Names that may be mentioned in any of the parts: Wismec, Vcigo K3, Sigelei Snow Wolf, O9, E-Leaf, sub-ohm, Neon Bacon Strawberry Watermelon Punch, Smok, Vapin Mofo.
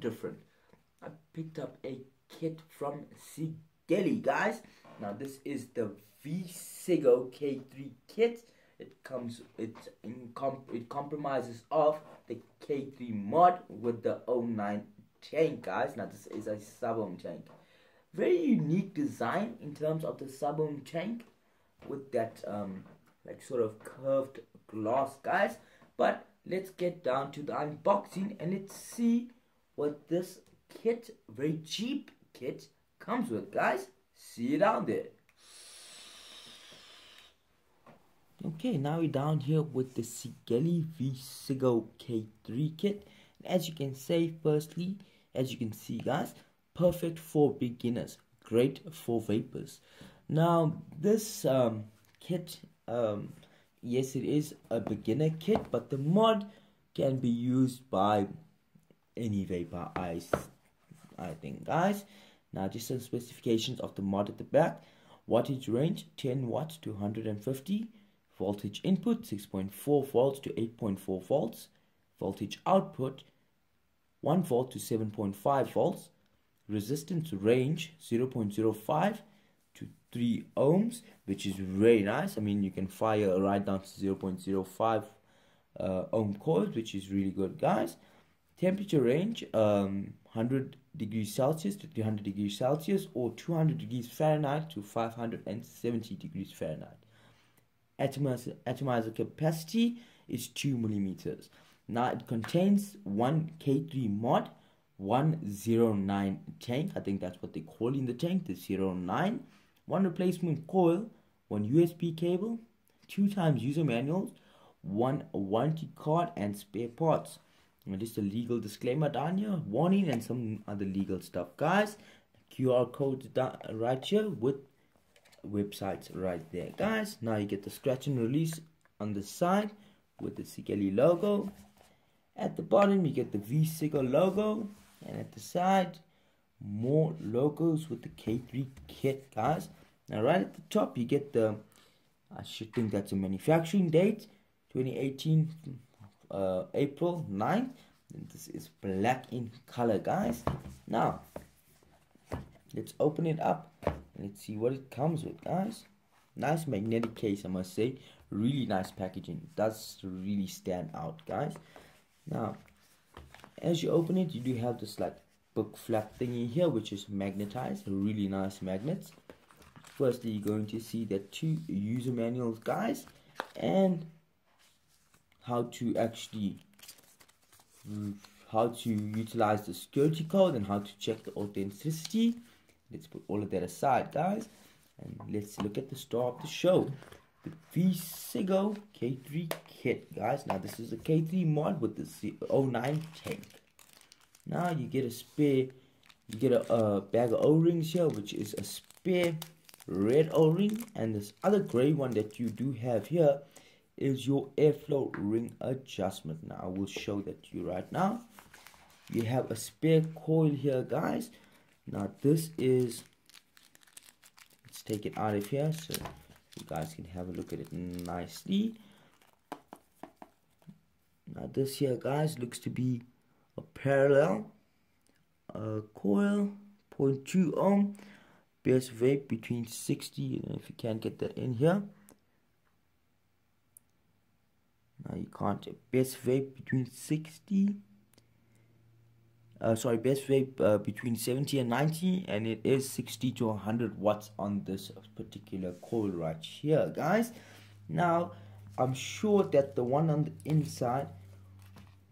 Different. I picked up a kit from Sigelei, guys. Now this is the Vcigo K3 kit. It compromises of the K3 mod with the O9 tank, guys. Now this is a sub-ohm tank. Very unique design in terms of the sub-ohm tank with that like sort of curved glass, guys. But let's get down to the unboxing and let's see what this kit, very cheap kit, comes with, guys. See you down there. Okay, now we're down here with the Sigelei Vcigo K3 kit. And as you can say, firstly, as you can see, guys, perfect for beginners, great for vapors. Now, this kit, yes, it is a beginner kit, but the mod can be used by any vapor, I think, guys. Now just some specifications of the mod at the back. Wattage range 10 watts to 150. Voltage input 6.4 volts to 8.4 volts. Voltage output 1 volt to 7.5 volts. Resistance range 0.05 to 3 ohms, which is very nice. I mean, you can fire right down to 0.05 ohm coils, which is really good, guys. Temperature range 100 degrees Celsius to 300 degrees Celsius, or 200 degrees Fahrenheit to 570 degrees Fahrenheit. Atomizer capacity is 2 millimeters. Now it contains one K3 mod, 109 tank. I think that's what they call in the tank, the 09. One replacement coil, one USB cable, 2 times user manuals, one warranty card, and spare parts. Just a legal disclaimer down here, warning and some other legal stuff, guys. QR codes down right here with websites right there, guys. Now you get the scratch and release on the side with the Sigelei logo. At the bottom you get the Vcigo logo, and at the side more logos with the K3 kit, guys. Now right at the top you get the, I should think that's a manufacturing date, 2018 April 9th. And this is black in color, guys. Now let's open it up and let's see what it comes with, guys. Nice magnetic case, I must say. Really nice packaging. It does really stand out, guys. Now as you open it, you do have this like book flap thingy here, which is magnetized. Really nice magnets. Firstly, you're going to see the 2 user manuals, guys, and how to utilize the security code and how to check the authenticity. Let's put all of that aside, guys, and let's look at the star of the show, the Vcigo K3 kit, guys. Now this is a K3 mod with the O9 tank. Now you get a spare, you get a bag of O-rings here, which is a spare red O-ring, and this other gray one that you do have here is your airflow ring adjustment. Now I will show that to you right now. You have a spare coil here, guys. Now this is, let's take it out of here so you guys can have a look at it nicely. Now this here, guys, looks to be a parallel coil, 0.2 ohm, best vape between 60, and if you can't get that in here. Now you can't, best vape between 70 and 90, and it is 60 to 100 watts on this particular coil right here, guys. Now I'm sure that the one on the inside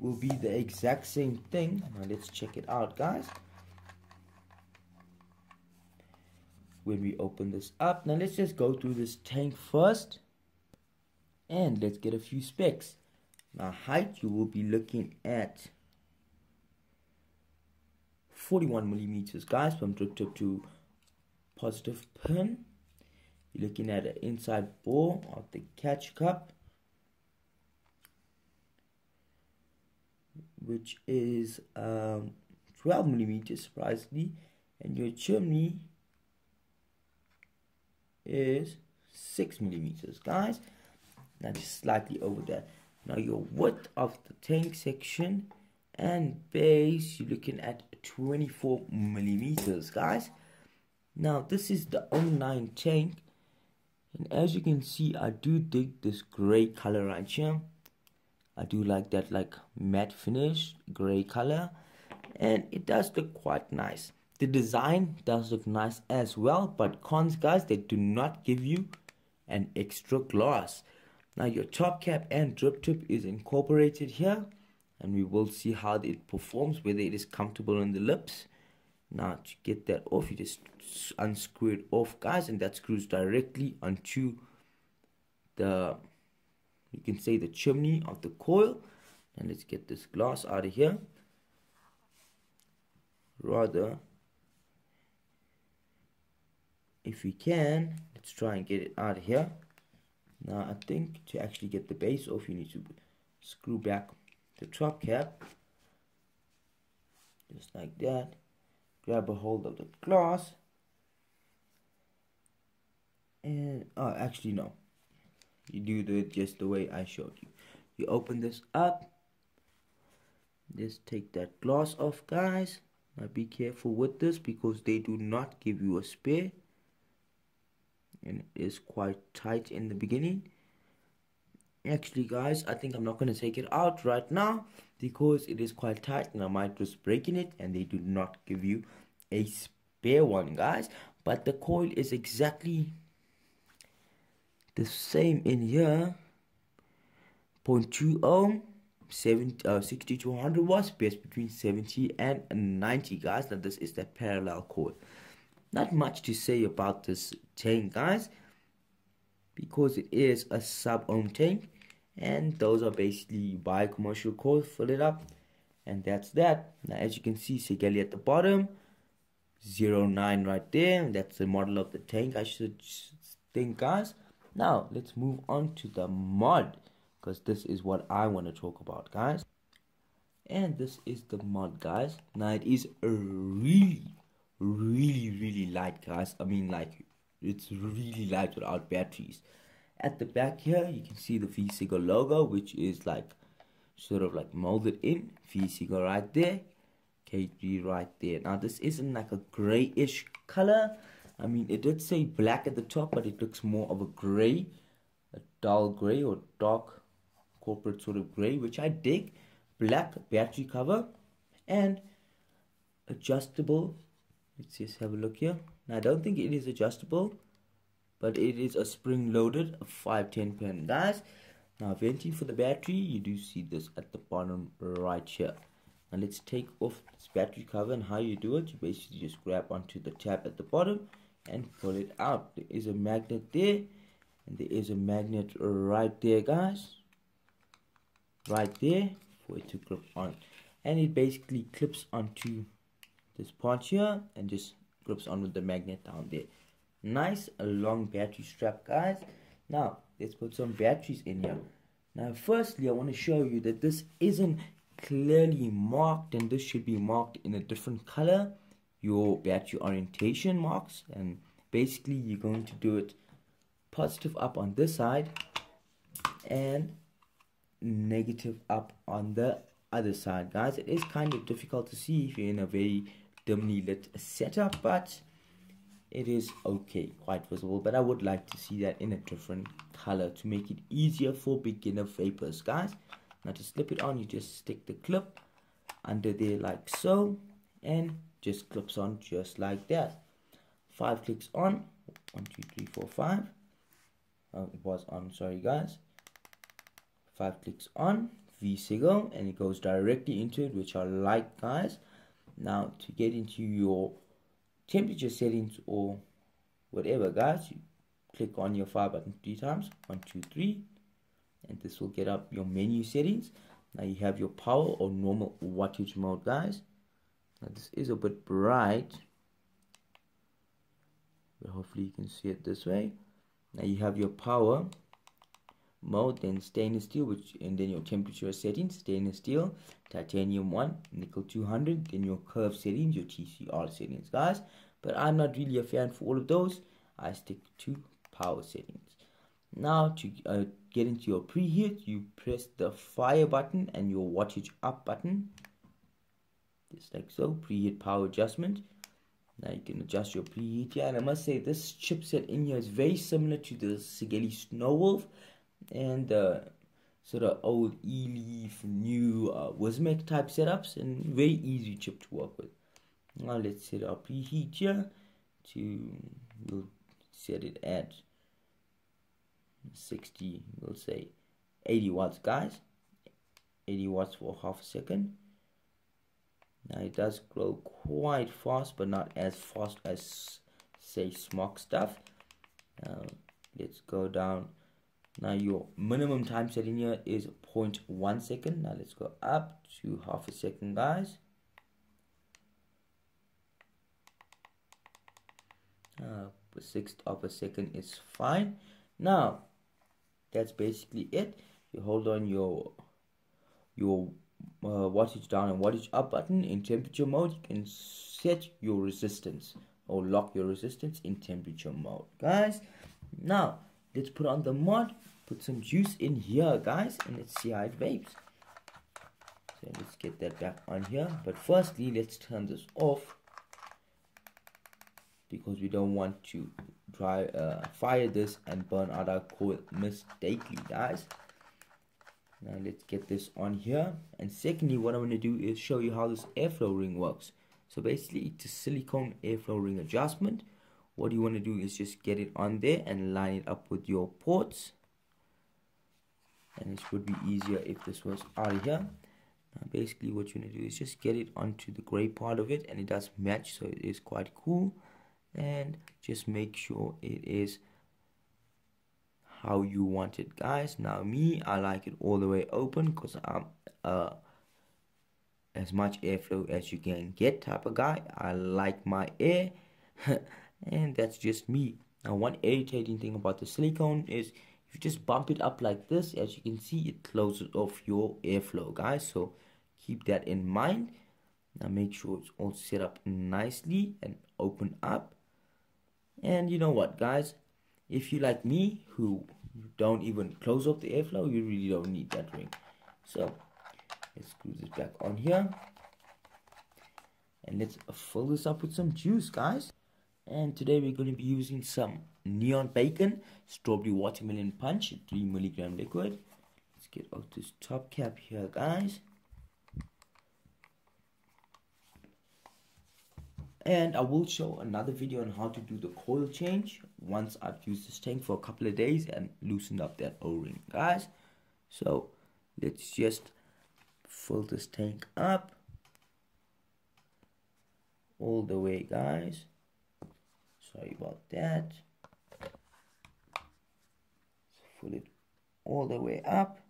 will be the exact same thing. Now let's check it out, guys, when we open this up. Now let's just go through this tank first and let's get a few specs. Now height, you will be looking at 41 millimeters, guys, from drip tip to positive pin. You're looking at an inside bore of the catch cup, which is 12 millimeters, surprisingly, and your chimney is 6 millimeters, guys. Now just slightly over that. Now your width of the tank section and base, you're looking at 24 millimeters, guys. Now this is the O9 tank, and as you can see, I do dig this gray color right here. I do like that, like matte finish gray color, and it does look quite nice. The design does look nice as well, but cons, guys, they do not give you an extra glass. Now your top cap and drip tip is incorporated here, and we will see how it performs, whether it is comfortable on the lips. Now to get that off, you just unscrew it off, guys, and that screws directly onto the, you can say, the chimney of the coil. And let's get this glass out of here. Rather, if we can, let's try and get it out of here. Now I think to actually get the base off, you need to screw back the top cap, just like that. Grab a hold of the glass, and oh, actually no, you do it just the way I showed you. You open this up, just take that glass off, guys. Now be careful with this because they do not give you a spare, and it is quite tight in the beginning. Actually, guys, I think I'm not going to take it out right now because it is quite tight and I might just breaking it, and they do not give you a spare one, guys. But the coil is exactly the same in here, 0.2 ohm, 60 to 100 watts, based between 70 and 90, guys. Now this is the parallel coil. Not much to say about this tank, guys, because it is a sub-ohm tank, and those are basically you buy commercial coil, fill it up, and that's that. Now as you can see, Sigelei at the bottom, 09 right there, and that's the model of the tank, I should think, guys. Now let's move on to the mod, because this is what I want to talk about, guys. And this is the mod, guys. Now it is really light, guys. I mean, like, it's really light without batteries. At the back here, you can see the Vcigo logo, which is like sort of like molded in. Vcigo right there, K3 right there. Now this isn't like a grayish color. I mean, it did say black at the top, but it looks more of a gray, a dull gray or dark corporate sort of gray, which I dig. Black battery cover and adjustable. Let's just have a look here. Now, I don't think it is adjustable, but it is a spring-loaded 510 pin, guys. Now, venting for the battery, you do see this at the bottom right here. Now, let's take off this battery cover, and how you do it, you basically just grab onto the tab at the bottom and pull it out. There is a magnet there, and there is a magnet right there, guys. Right there for it to clip on. And it basically clips onto this part here and just grips on with the magnet down there. Nice a long battery strap, guys. Now let's put some batteries in here. Now firstly, I want to show you that this isn't clearly marked, and this should be marked in a different color, your battery orientation marks. And basically you're going to do it positive up on this side and negative up on the other side, guys. It is kind of difficult to see if you're in a very dimly lit setup, but it is okay, quite visible. But I would like to see that in a different color to make it easier for beginner vapers, guys. Now to slip it on, you just stick the clip under there like so, and just clips on just like that. 5 clicks on, 1 2 3 4 5. It was on, sorry, guys. 5 clicks on Vcigo, and it goes directly into it, which I like, guys. Now to get into your temperature settings or whatever, guys, you click on your fire button 3 times, 1 2 3, and this will get up your menu settings. Now you have your power or normal wattage mode, guys. Now this is a bit bright, but hopefully you can see it this way. Now you have your power mode, then stainless steel, which, and then your temperature settings: stainless steel, titanium 1, nickel 200, then your curve settings, your TCR settings, guys. But I'm not really a fan for all of those. I stick to power settings. Now to get into your preheat, you press the fire button and your wattage up button, just like so. Preheat power adjustment. Now you can adjust your preheat here, and I must say this chipset in here is very similar to the Sigelei Snow Wolf and the sort of old E-Leaf, new Wismec type setups, and very easy chip to work with. Now let's set our preheat here to, we'll set it at 60, we'll say 80 watts, guys. 80 watts for half a second. Now it does grow quite fast, but not as fast as, say, Smok stuff. Let's go down. Now your minimum time setting here is 0.1 second. Now let's go up to half a second, guys. A sixth of a second is fine. Now that's basically it. You hold on your wattage down and wattage up button. In temperature mode, you can set your resistance or lock your resistance in temperature mode, guys. Now let's put on the mod, put some juice in here, guys, and let's see how it vapes. So let's get that back on here, but firstly let's turn this off because we don't want to fire this and burn out our coil mistakenly, guys. Now let's get this on here, and secondly what I'm going to do is show you how this airflow ring works. So basically it's a silicone airflow ring adjustment. What you want to do is just get it on there and line it up with your ports, and it would be easier if this was out of here. Now basically what you want to do is just get it onto the gray part of it, and it does match, so it is quite cool. And just make sure it is how you want it, guys. Now me, I like it all the way open because I'm as much airflow as you can get type of guy. I like my air and that's just me. Now one irritating thing about the silicone is if you just bump it up like this, as you can see, it closes off your airflow, guys, so keep that in mind. Now make sure it's all set up nicely and open up. And you know what, guys, if you like me who don't even close up the airflow, you really don't need that ring. So let's screw this back on here and let's fill this up with some juice, guys. And today we're going to be using some Neon Bacon Strawberry Watermelon Punch, 3 mg liquid. Let's get off this top cap here, guys. And I will show another video on how to do the coil change once I've used this tank for a couple of days and loosened up that O-ring, guys. So let's just fill this tank up all the way, guys. Sorry about that. Let's fill it all the way up.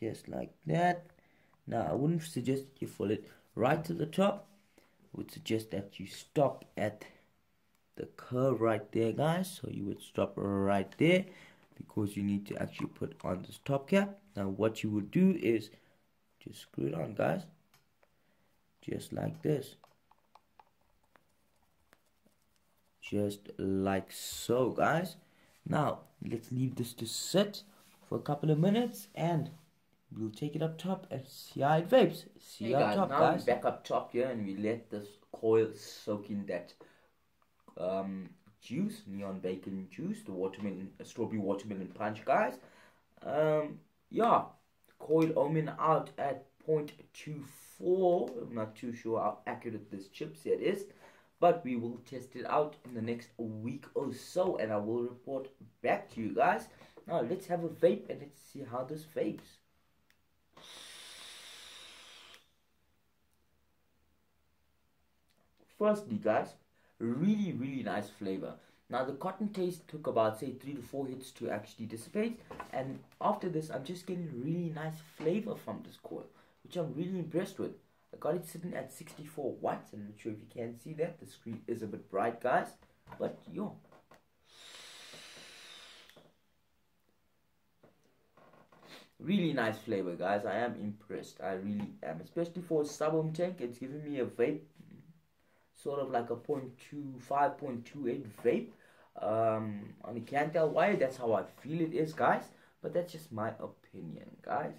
Just like that. Now I wouldn't suggest you fill it right to the top. I would suggest that you stop at the curve right there, guys. So you would stop right there because you need to actually put on this top cap. Now what you would do is just screw it on, guys, just like this, just like so, guys. Now let's leave this to sit for a couple of minutes and we'll take it up top and see how it vapes. See how top, now guys. Now we're back up top here and we let this coil soak in that juice, Neon Bacon juice, the watermelon, strawberry watermelon punch, guys. Yeah, coil ohming out at 0.24. I'm not too sure how accurate this chipset is, but we will test it out in the next week or so, and I will report back to you, guys. Now let's have a vape and let's see how this vapes. Firstly, guys, really nice flavor. Now the cotton taste took about say 3 to 4 hits to actually dissipate, and after this I'm just getting really nice flavor from this coil, which I'm really impressed with. I got it sitting at 64 watts, I'm not sure if you can see that, the screen is a bit bright guys, but yo. Really nice flavor guys, I am impressed, I really am, especially for a sub-ohm tank. It's giving me a vape, sort of like a 0.25, 0.28 vape on a cantel wire. That's how I feel it is guys, but that's just my opinion guys.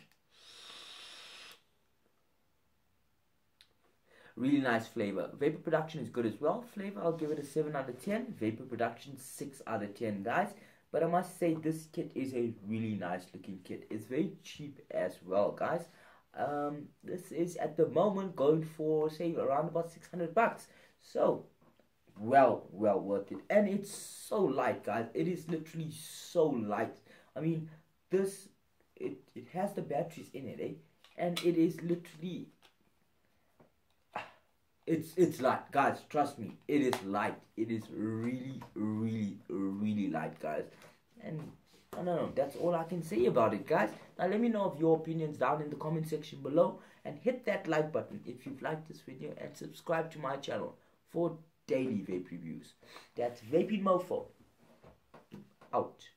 Really nice flavor. Vapor production is good as well. Flavor, I'll give it a 7 out of 10. Vapor production 6 out of 10 guys. But I must say this kit is a really nice looking kit. It's very cheap as well guys. This is at the moment going for say around about 600 bucks. So well worth it. And it's so light guys. It is literally so light. I mean this, it has the batteries in it, eh? And it is literally, it's light guys, trust me, it is light. It is really light guys, and I don't know, that's all I can say about it guys. Now let me know of your opinions down in the comment section below, and hit that like button if you've liked this video, and subscribe to my channel for daily vape reviews. That's Vapin Mofo out.